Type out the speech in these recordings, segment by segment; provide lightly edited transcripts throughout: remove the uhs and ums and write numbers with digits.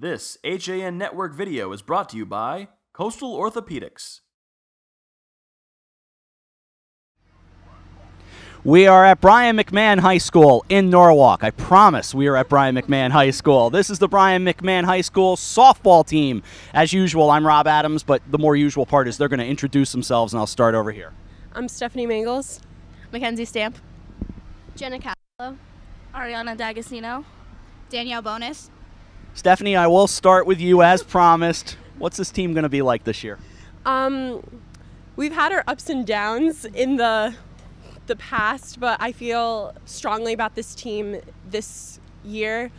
This HAN Network video is brought to you by Coastal Orthopedics. We are at Brien McMahon High School in Norwalk. I promise we are at Brien McMahon High School. This is the Brien McMahon High School softball team. As usual, I'm Rob Adams, but the more usual part is they're going to introduce themselves, and I'll start over here. I'm Stephanie Mangels. Mackenzie Stamp. Jenna Casolo. Arianna D'Agostino. Danielle Bonis. Stephanie, I will start with you as promised. What's this team going to be like this year? We've had our ups and downs in the past, but I feel strongly about this team this year.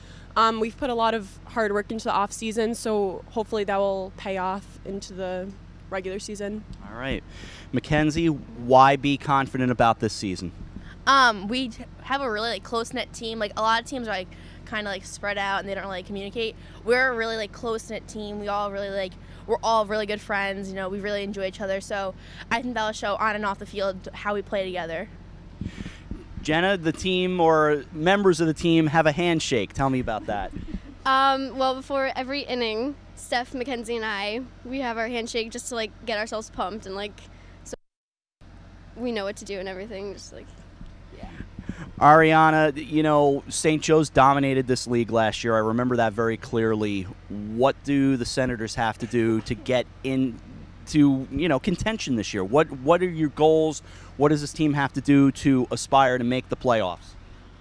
We've put a lot of hard work into the off season, so hopefully that will pay off into the regular season. All right, Mackenzie, why be confident about this season? We have a really close-knit team. Like, a lot of teams are kind of spread out and they don't really communicate. We're a really close-knit team. We all really we're all really good friends. You know, we really enjoy each other. So I think that'll show on and off the field how we play together. Jenna, the team or members of the team have a handshake. Tell me about that. Well, before every inning, Steph, Mackenzie, and I, we have our handshake just to get ourselves pumped and so we know what to do and everything. Just yeah. Arianna, you know, St. Joe's dominated this league last year. I remember that very clearly. What do the Senators have to do to get into, you know, contention this year? What are your goals? What does this team have to do to aspire to make the playoffs?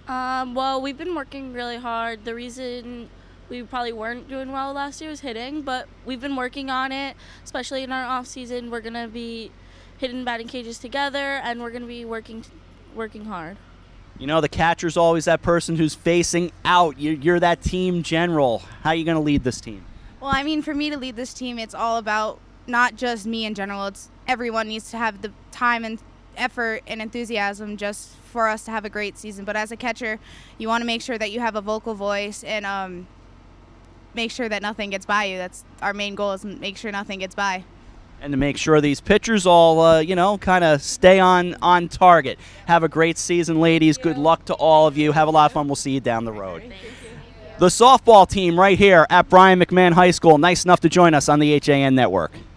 Well, we've been working really hard. The reason we probably weren't doing well last year was hitting, but we've been working on it, especially in our off season. We're going to be hitting batting cages together, and we're going to be working hard. You know, the catcher's always that person who's facing out. You're that team general. How are you going to lead this team? Well, I mean, for me to lead this team, it's all about not just me in general. It's everyone needs to have the time and effort and enthusiasm just for us to have a great season. But as a catcher, you want to make sure that you have a vocal voice and make sure that nothing gets by you. That's our main goal, is make sure nothing gets by. And to make sure these pitchers all, you know, kind of stay on target. Have a great season, ladies. Good luck to all of you. Have a lot of fun. We'll see you down the road. The softball team right here at Brien McMahon High School. Nice enough to join us on the HAN Network.